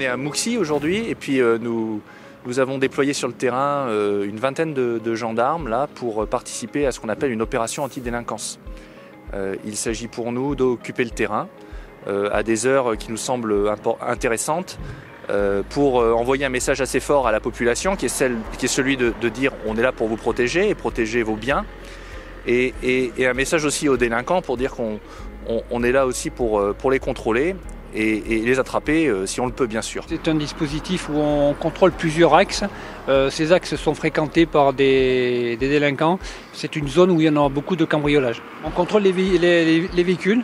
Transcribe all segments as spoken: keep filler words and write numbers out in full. on est à Mouxy aujourd'hui et puis euh, nous, nous avons déployé sur le terrain euh, une vingtaine de, de gendarmes là, pour participer à ce qu'on appelle une opération anti-délinquance. Euh, il s'agit pour nous d'occuper le terrain euh, à des heures qui nous semblent intéressantes euh, pour euh, envoyer un message assez fort à la population qui est, celle, qui est celui de, de dire on est là pour vous protéger et protéger vos biens. Et, et, et un message aussi aux délinquants pour dire qu'on on, on est là aussi pour, pour les contrôler et, et les attraper si on le peut bien sûr. C'est un dispositif où on contrôle plusieurs axes. Euh, ces axes sont fréquentés par des, des délinquants. C'est une zone où il y en a beaucoup de cambriolages. On contrôle les, les, les véhicules.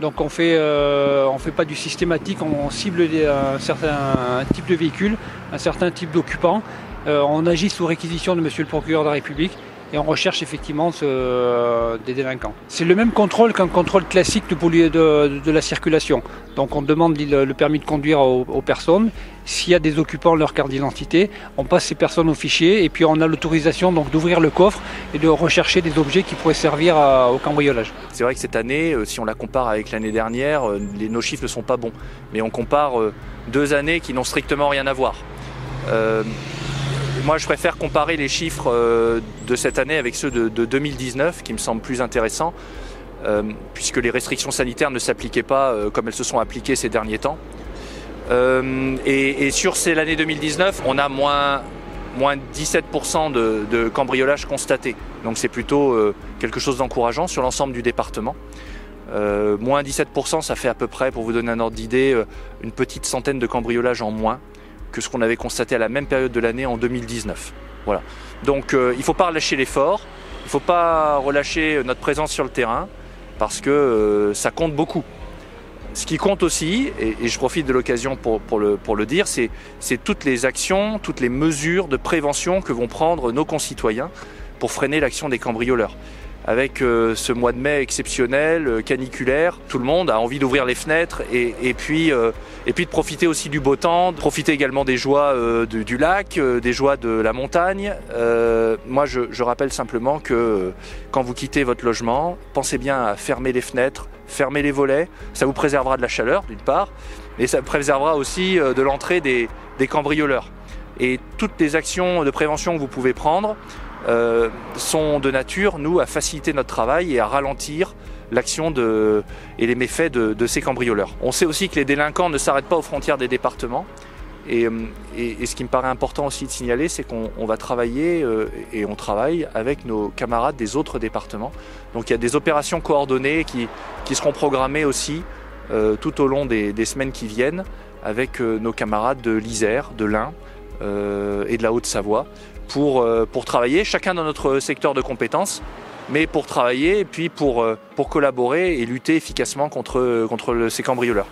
Donc on ne fait, euh, on fait pas du systématique, on cible des, un certain type de véhicule, un certain type d'occupant. Euh, on agit sous réquisition de monsieur le procureur de la République. Et on recherche effectivement ce, euh, des délinquants. C'est le même contrôle qu'un contrôle classique de, pollu- de, de la circulation. Donc on demande le, le permis de conduire aux, aux personnes. S'il y a des occupants, leur carte d'identité, on passe ces personnes au fichier et puis on a l'autorisation donc d'ouvrir le coffre et de rechercher des objets qui pourraient servir à, au cambriolage. C'est vrai que cette année, si on la compare avec l'année dernière, les, nos chiffres ne sont pas bons. Mais on compare deux années qui n'ont strictement rien à voir. Euh... Moi, je préfère comparer les chiffres de cette année avec ceux de deux mille dix-neuf, qui me semblent plus intéressants, puisque les restrictions sanitaires ne s'appliquaient pas comme elles se sont appliquées ces derniers temps. Et sur l'année deux mille dix-neuf, on a moins, moins dix-sept pour cent de, de cambriolages constatés. Donc c'est plutôt quelque chose d'encourageant sur l'ensemble du département. Moins dix-sept pour cent, ça fait à peu près, pour vous donner un ordre d'idée, une petite centaine de cambriolages en moins que ce qu'on avait constaté à la même période de l'année en deux mille dix-neuf. Voilà. Donc euh, il ne faut pas relâcher l'effort, il ne faut pas relâcher notre présence sur le terrain, parce que euh, ça compte beaucoup. Ce qui compte aussi, et, et je profite de l'occasion pour, pour, le, pour le dire, c'est toutes les actions, toutes les mesures de prévention que vont prendre nos concitoyens pour freiner l'action des cambrioleurs. Avec euh, ce mois de mai exceptionnel, euh, caniculaire, tout le monde a envie d'ouvrir les fenêtres et, et, puis, euh, et puis de profiter aussi du beau temps, de profiter également des joies euh, de, du lac, euh, des joies de la montagne. Euh, moi, je, je rappelle simplement que euh, quand vous quittez votre logement, pensez bien à fermer les fenêtres, fermer les volets. Ça vous préservera de la chaleur, d'une part, et ça préservera aussi euh, de l'entrée des, des cambrioleurs. Et toutes les actions de prévention que vous pouvez prendre, Euh, sont de nature, nous, à faciliter notre travail et à ralentir l'action de, et les méfaits de, de ces cambrioleurs. On sait aussi que les délinquants ne s'arrêtent pas aux frontières des départements. Et, et, et ce qui me paraît important aussi de signaler, c'est qu'on va travailler euh, et on travaille avec nos camarades des autres départements. Donc il y a des opérations coordonnées qui, qui seront programmées aussi euh, tout au long des, des semaines qui viennent avec euh, nos camarades de l'Isère, de l'Ain euh, et de la Haute-Savoie. Pour, pour travailler, chacun dans notre secteur de compétences, mais pour travailler et puis pour, pour collaborer et lutter efficacement contre, contre ces cambrioleurs.